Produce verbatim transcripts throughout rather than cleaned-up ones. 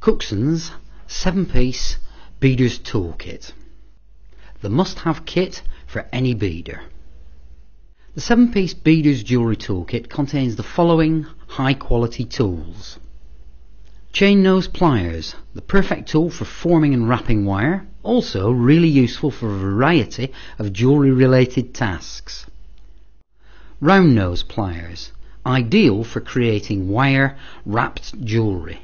Cookson's seven piece Beader's Toolkit. The must-have kit for any beader. The seven piece Beader's Jewellery Toolkit contains the following high-quality tools. Chain nose pliers, the perfect tool for forming and wrapping wire, also really useful for a variety of jewellery-related tasks. Round nose pliers, ideal for creating wire-wrapped jewellery.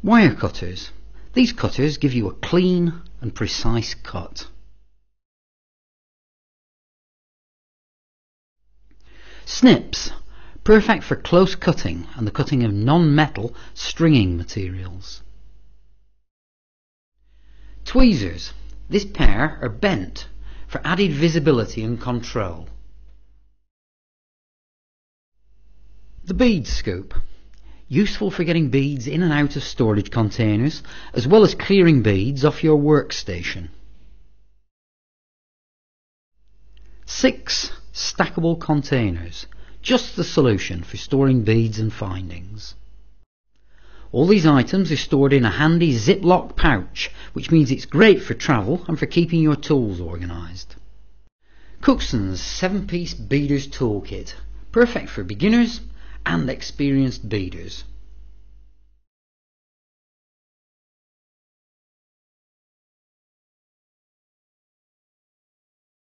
Wire cutters. These cutters give you a clean and precise cut. Snips. Perfect for close cutting and the cutting of non-metal stringing materials. Tweezers. This pair are bent for added visibility and control. The bead scoop. Useful for getting beads in and out of storage containers, as well as clearing beads off your workstation. Six stackable containers, just the solution for storing beads and findings. All these items are stored in a handy Ziploc pouch, which means it's great for travel and for keeping your tools organised. Cookson's seven piece Beader's Toolkit, perfect for beginners and experienced beaders.